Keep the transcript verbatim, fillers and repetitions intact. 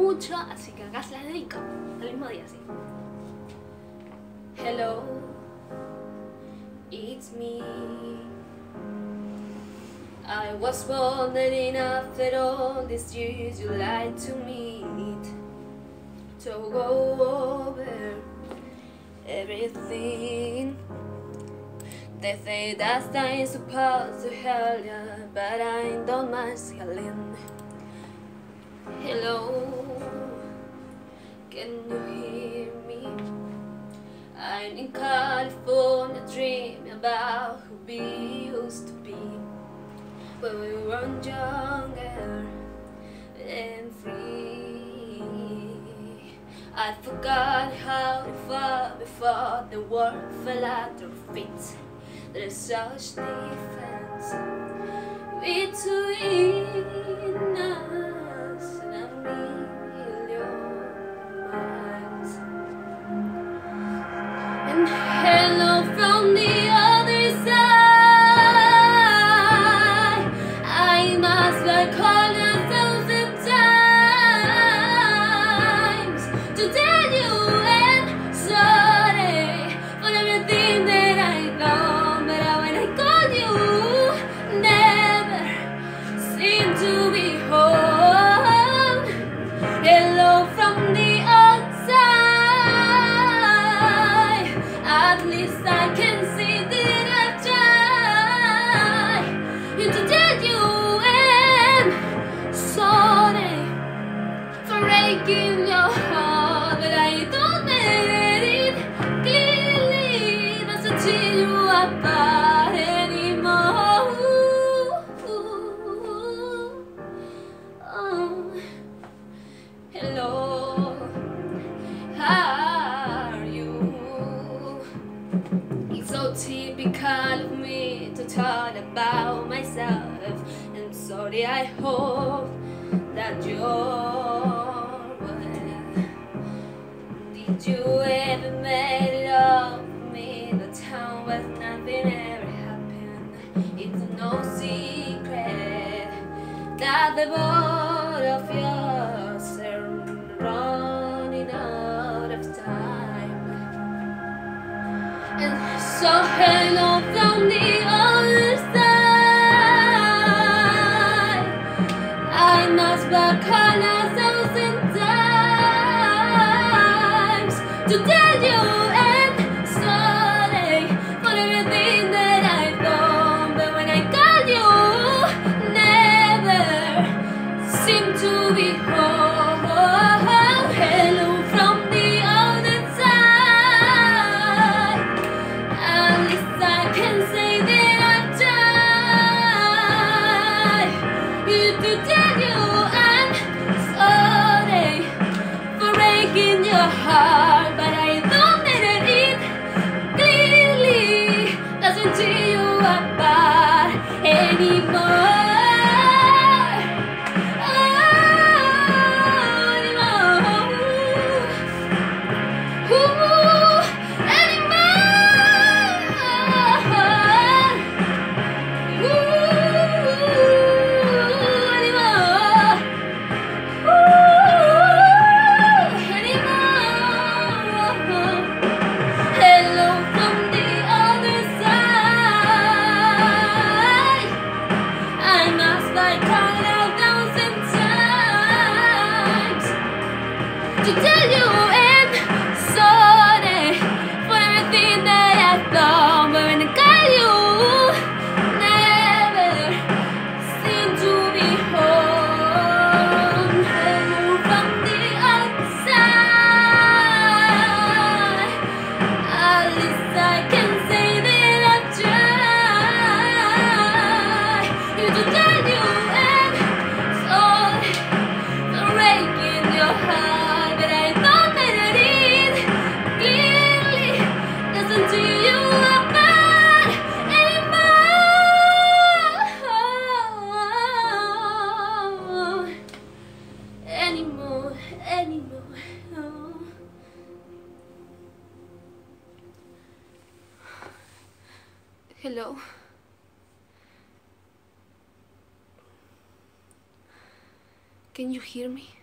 mucho, así que acá se las dedico al mismo día, así. Hello, it's me. I was wondering after all these years you lied to me, to go over everything. They say that I'm supposed to help you, but I don't mind healing. Hello, can you hear me? I'm in California dreaming about who we used to be, when we were younger and free. I forgot how it felt before the world fell at your feet. There's such difference between us and a million miles. And hello from the other side. I must have called a thousand times to tell you I'm sorry for everything that I know. In your heart, but I don't make it clearly. Not to tear you apart anymore. Oh. Hello, how are you? It's so typical of me to talk about myself. I'm sorry, I hope that you're. Did you ever make love for me? The town was nothing ever happened. It's no secret that the both of yours are running out of time. And so hello from the other side. I must have called a thousand times to tell you I'm sorry for everything that I've done, but when I call you, never seem to be home. Hello from the other side. At least I can say that I've tried. To tell you I'm sorry for breaking your heart. To tell you I'm sorry for everything that I've done, but when I call you, never seem to be home. Hello from the outside. At least I can say that I've tried. To tell you I'm sorry for breaking your heart. Hello. Can you hear me?